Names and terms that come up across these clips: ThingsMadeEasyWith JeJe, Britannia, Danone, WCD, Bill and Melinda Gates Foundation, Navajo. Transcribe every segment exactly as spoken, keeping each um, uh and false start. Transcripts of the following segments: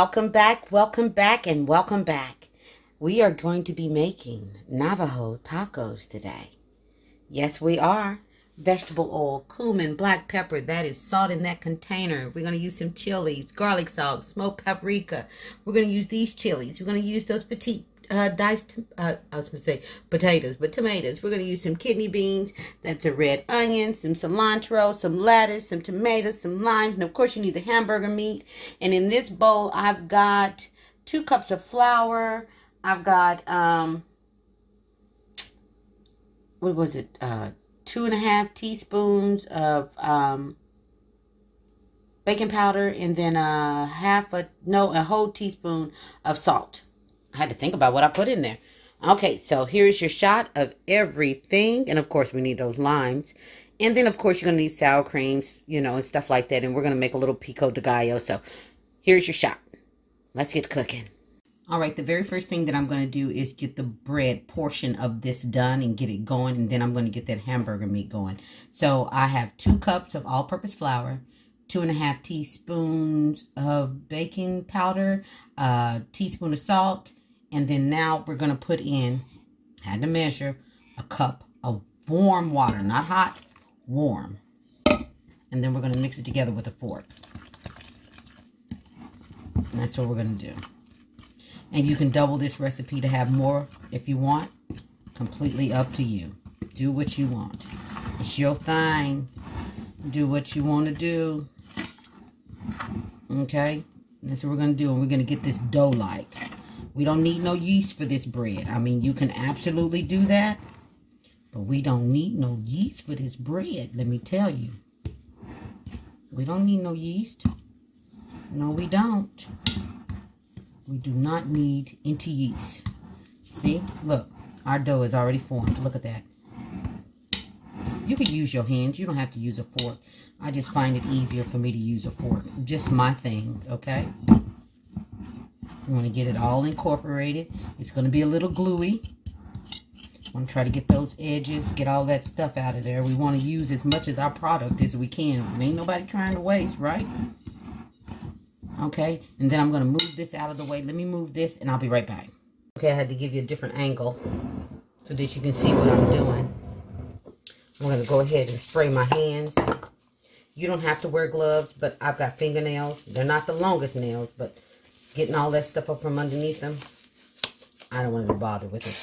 Welcome back, welcome back, and welcome back. We are going to be making Navajo tacos today. Yes, we are. Vegetable oil, cumin, black pepper, that is salt in that container. We're going to use some chilies, garlic salt, smoked paprika. We're going to use these chilies. We're going to use those petite uh, diced, uh, I was going to say potatoes, but tomatoes. We're going to use some kidney beans. That's a red onion, some cilantro, some lettuce, some tomatoes, some limes. And of course you need the hamburger meat. And in this bowl, I've got two cups of flour. I've got, um, what was it? Uh, two and a half teaspoons of um, baking powder, and then a half a, no, a whole teaspoon of salt. I had to think about what I put in there. Okay, so here's your shot of everything. And of course, we need those limes. And then, of course, you're going to need sour creams, you know, and stuff like that. And we're going to make a little pico de gallo. So here's your shot. Let's get cooking. All right, the very first thing that I'm going to do is get the bread portion of this done and get it going, and then I'm going to get that hamburger meat going. So I have two cups of all-purpose flour, two and a half teaspoons of baking powder, a teaspoon of salt, and then now we're going to put in, I had to measure, a cup of warm water, not hot, warm. And then we're going to mix it together with a fork. And that's what we're going to do. And you can double this recipe to have more if you want. Completely up to you. Do what you want. It's your thing. Do what you want to do. Okay? And that's what we're going to do. And we're going to get this dough-like. We don't need no yeast for this bread. I mean, you can absolutely do that. But we don't need no yeast for this bread. Let me tell you. We don't need no yeast. No, we don't. We do not need any yeast. See? Look. Our dough is already formed. Look at that. You can use your hands. You don't have to use a fork. I just find it easier for me to use a fork. Just my thing. Okay? You want to get it all incorporated. It's going to be a little gluey. I want to try to get those edges. Get all that stuff out of there. We want to use as much as our product as we can. And ain't nobody trying to waste, right? Okay, and then I'm going to move this out of the way. Let me move this, and I'll be right back. Okay, I had to give you a different angle so that you can see what I'm doing. I'm going to go ahead and spray my hands. You don't have to wear gloves, but I've got fingernails. They're not the longest nails, but getting all that stuff up from underneath them, I don't want to bother with it.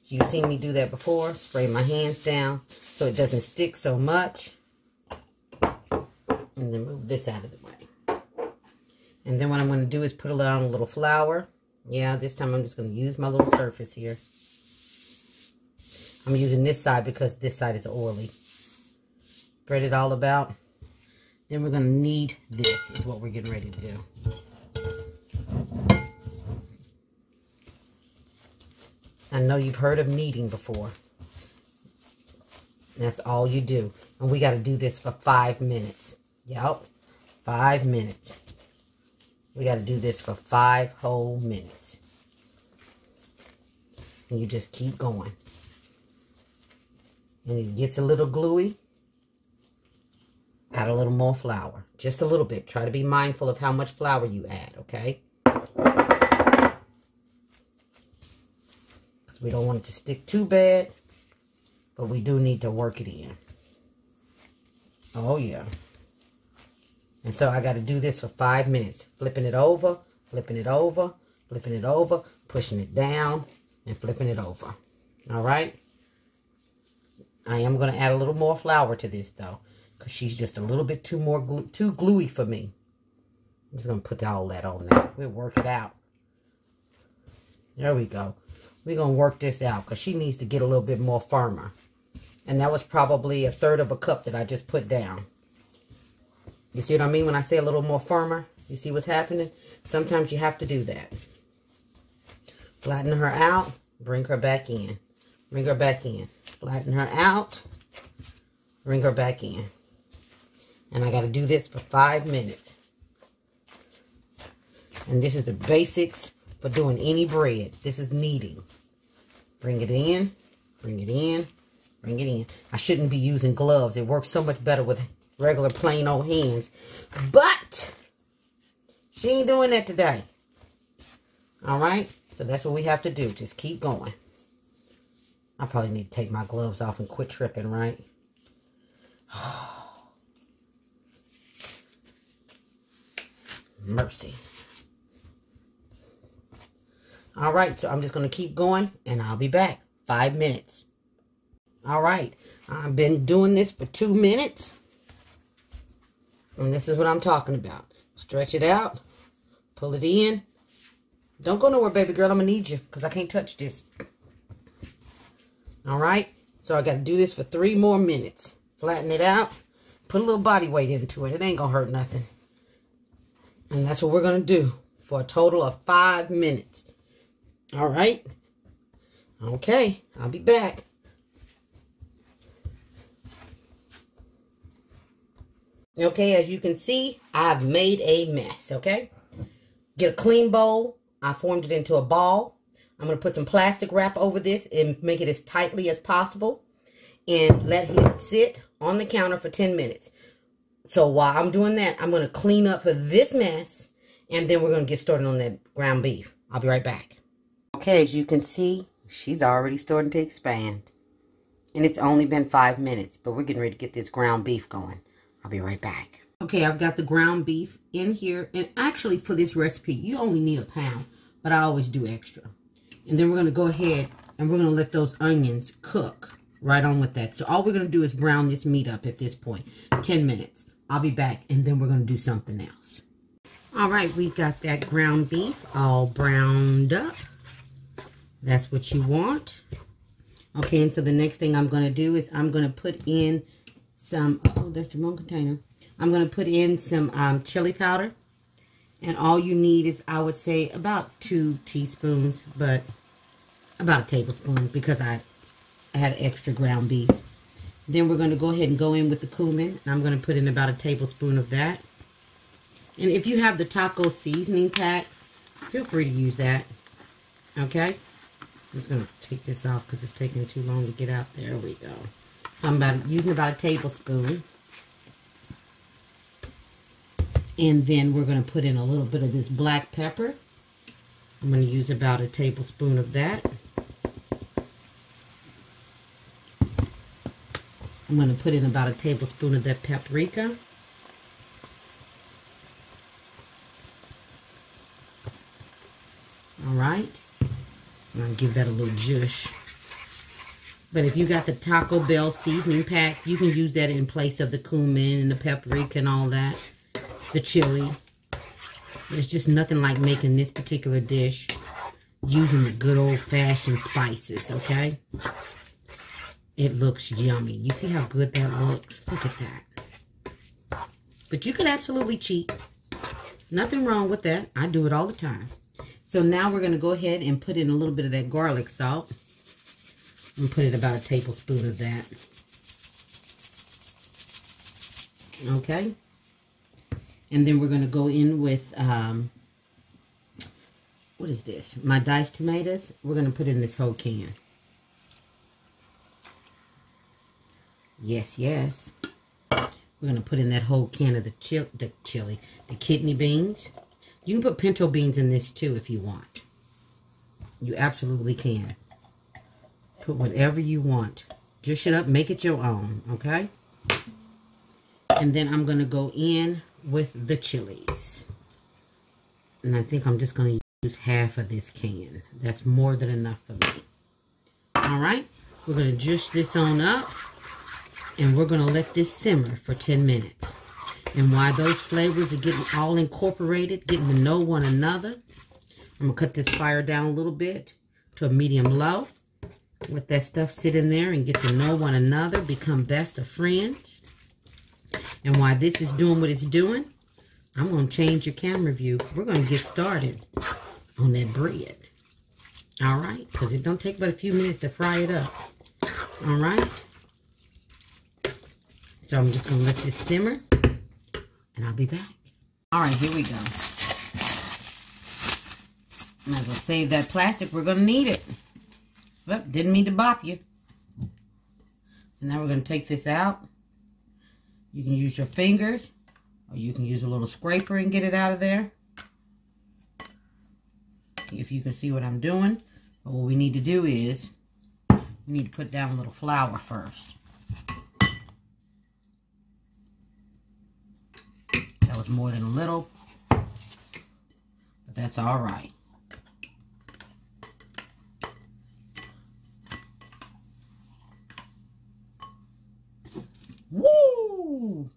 So you've seen me do that before. Spray my hands down so it doesn't stick so much. And then move this out of the way. And then what I'm going to do is put on a little flour. Yeah, this time I'm just going to use my little surface here. I'm using this side because this side is oily. Spread it all about. Then we're going to knead this is what we're getting ready to do. I know you've heard of kneading before. That's all you do. And we got to do this for five minutes. Yup, five minutes. We got to do this for five whole minutes. And you just keep going. And it gets a little gluey. Add a little more flour. Just a little bit. Try to be mindful of how much flour you add, okay? Because we don't want it to stick too bad. But we do need to work it in. Oh, yeah. And so I got to do this for five minutes. Flipping it over, flipping it over, flipping it over, pushing it down, and flipping it over. All right? I am going to add a little more flour to this, though, because she's just a little bit too more glu too gluey for me. I'm just going to put all that on there. We'll work it out. There we go. We're going to work this out because she needs to get a little bit more firmer. And that was probably a third of a cup that I just put down. You see what I mean when I say a little more firmer? You see what's happening? Sometimes you have to do that. Flatten her out. Bring her back in. Bring her back in. Flatten her out. Bring her back in. And I got to do this for five minutes. And this is the basics for doing any bread. This is kneading. Bring it in. Bring it in. Bring it in. I shouldn't be using gloves. It works so much better with regular plain old hands, but She ain't doing that today. All right? So that's what we have to do. Just keep going. I probably need to take my gloves off and quit tripping, right? Mercy. All right, so I'm just going to keep going, and I'll be back. Five minutes. All right, I've been doing this for two minutes. And this is what I'm talking about. Stretch it out. Pull it in. Don't go nowhere, baby girl. I'm going to need you because I can't touch this. All right, so I got to do this for three more minutes. Flatten it out. Put a little body weight into it. It ain't going to hurt nothing. And that's what we're going to do for a total of five minutes. All right. Okay, I'll be back. Okay, as you can see, I've made a mess, okay? Get a clean bowl. I formed it into a ball. I'm going to put some plastic wrap over this and make it as tightly as possible. And let it sit on the counter for ten minutes. So while I'm doing that, I'm going to clean up this mess. And then we're going to get started on that ground beef. I'll be right back. Okay, as you can see, she's already starting to expand. And it's only been five minutes, but we're getting ready to get this ground beef going. I'll be right back. Okay, I've got the ground beef in here. And actually, for this recipe, you only need a pound, but I always do extra. And then we're going to go ahead and we're going to let those onions cook right on with that. So all we're going to do is brown this meat up at this point. ten minutes. I'll be back, and then we're going to do something else. All right, we've got that ground beef all browned up. That's what you want. Okay, and so the next thing I'm going to do is I'm going to put in some... Oh, that's the wrong container. I'm going to put in some um, chili powder. And all you need is, I would say, about two teaspoons, but about a tablespoon because I, I had extra ground beef. Then we're going to go ahead and go in with the cumin. And I'm going to put in about a tablespoon of that. And if you have the taco seasoning pack, feel free to use that. Okay? I'm just going to take this off because it's taking too long to get out. There we go. So I'm about, using about a tablespoon. And then we're going to put in a little bit of this black pepper. I'm going to use about a tablespoon of that. I'm going to put in about a tablespoon of that paprika. All right. I'm going to give that a little juice. But if you got the Taco Bell seasoning pack, you can use that in place of the cumin and the paprika and all that. The chili. There's just nothing like making this particular dish using the good old-fashioned spices, okay? It looks yummy. You see how good that looks? Look at that. But you can absolutely cheat. Nothing wrong with that. I do it all the time. So now we're going to go ahead and put in a little bit of that garlic salt. I'm going to put in about a tablespoon of that. Okay. And then we're going to go in with, um, what is this? My diced tomatoes. We're going to put in this whole can. Yes, yes. We're going to put in that whole can of the, chil the chili. The kidney beans. You can put pinto beans in this too if you want. You absolutely can. Put whatever you want. Dish it up. Make it your own. Okay? And then I'm going to go in with the chilies. And I think I'm just going to use half of this can. That's more than enough for me. Alright. We're going to juice this on up. And we're going to let this simmer for ten minutes. And while those flavors are getting all incorporated, getting to know one another, I'm going to cut this fire down a little bit to a medium-low. Let that stuff sit in there and get to know one another, become best of friends. And while this is doing what it's doing, I'm going to change your camera view. We're going to get started on that bread. All right? Because it don't take but a few minutes to fry it up. All right? So I'm just going to let this simmer, and I'll be back. All right, here we go. I'm going to save that plastic. We're going to need it. Well, didn't mean to bop you. So now we're going to take this out. You can use your fingers, or you can use a little scraper and get it out of there. if you can see what I'm doing. But what we need to do is we need to put down a little flour first. That was more than a little, but that's all right. Woo!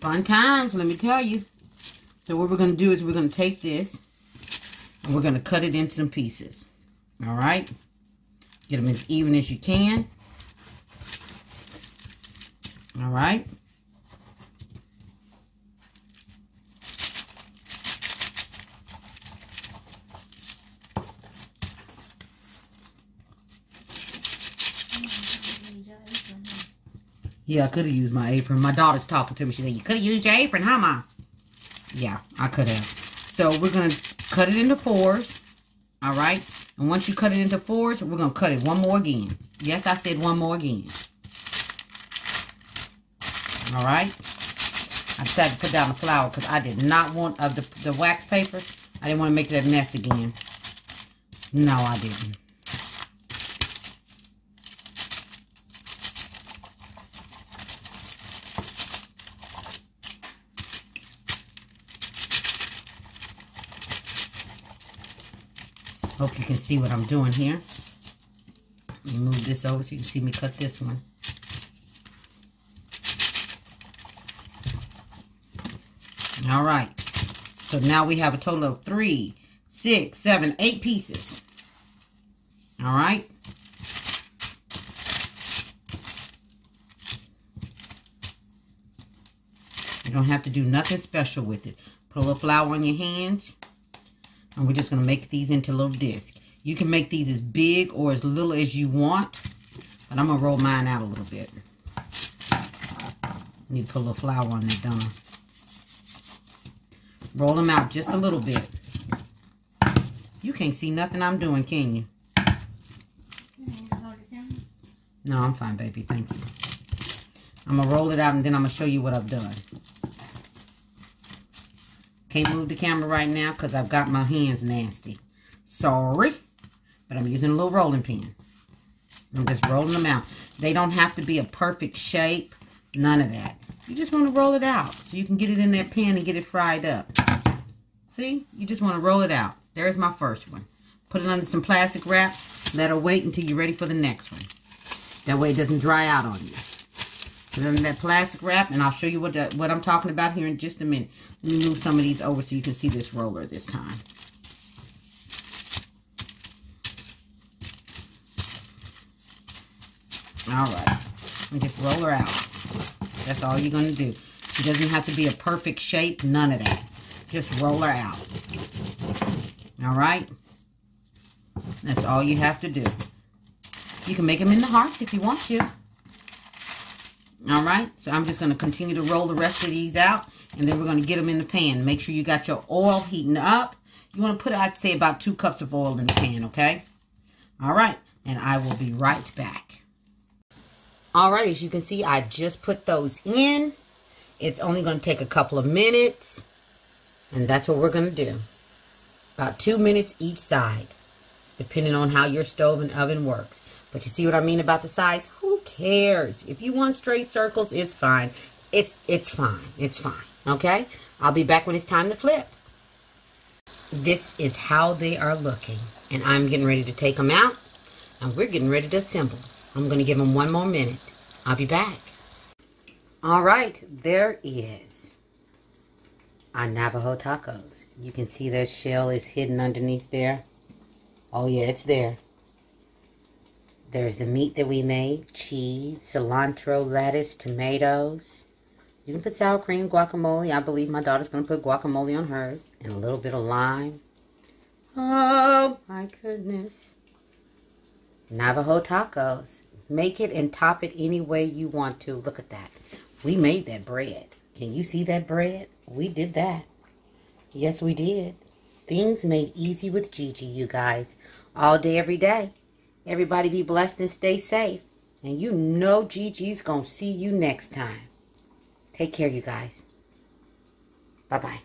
Fun times, let me tell you. So what we're going to do is we're going to take this and we're going to cut it into some pieces. All right? Get them as even as you can. All right? Yeah, I could have used my apron. My daughter's talking to me. She said, you could have used your apron, huh, Ma? Yeah, I could have. So we're going to cut it into fours. All right? And once you cut it into fours, we're going to cut it one more again. Yes, I said one more again. All right? I decided to put down the flour because I did not want of the, the wax paper. I didn't want to make that mess again. No, I didn't. Hope you can see what I'm doing here. Let me move this over so you can see me cut this one. All right. So now we have a total of three, six, seven, eight pieces. All right. You don't have to do nothing special with it. Put a little flour on your hands. And we're just going to make these into little discs. You can make these as big or as little as you want. But I'm going to roll mine out a little bit. Need to put a little flour on that, don't I? Roll them out just a little bit. You can't see nothing I'm doing, can you? No, I'm fine, baby. Thank you. I'm going to roll it out and then I'm going to show you what I've done. Can't move the camera right now because I've got my hands nasty. Sorry. But I'm using a little rolling pin. I'm just rolling them out. They don't have to be a perfect shape. None of that. You just want to roll it out so you can get it in that pan and get it fried up. See? You just want to roll it out. There's my first one. Put it under some plastic wrap. Let her wait until you're ready for the next one. That way it doesn't dry out on you. Put it under that plastic wrap, and I'll show you what the, what I'm talking about here in just a minute. Let me move some of these over so you can see this roller this time. All right. And just roll her out. That's all you're going to do. She doesn't have to be a perfect shape. None of that. Just roll her out. All right? That's all you have to do. You can make them into hearts if you want to. All right, so I'm just going to continue to roll the rest of these out, and then we're going to get them in the pan. Make sure you got your oil heating up. You want to put, I'd say, about two cups of oil in the pan, okay? All right, and I will be right back. All right, as you can see, I just put those in. It's only going to take a couple of minutes, and that's what we're going to do. About two minutes each side, depending on how your stove and oven works. But you see what I mean about the size? Who cares? If you want straight circles, it's fine. It's it's fine. It's fine. Okay? I'll be back when it's time to flip. This is how they are looking. And I'm getting ready to take them out. And we're getting ready to assemble. I'm going to give them one more minute. I'll be back. All right. There is our Navajo tacos. You can see that shell is hidden underneath there. Oh, yeah. It's there. There's the meat that we made, cheese, cilantro, lettuce, tomatoes. You can put sour cream, guacamole. I believe my daughter's going to put guacamole on hers. And a little bit of lime. Oh, my goodness. Navajo tacos. Make it and top it any way you want to. Look at that. We made that bread. Can you see that bread? We did that. Yes, we did. Things made easy with Gigi, you guys. All day, every day. Everybody be blessed and stay safe. And you know Gigi's gonna see you next time. Take care, you guys. Bye-bye.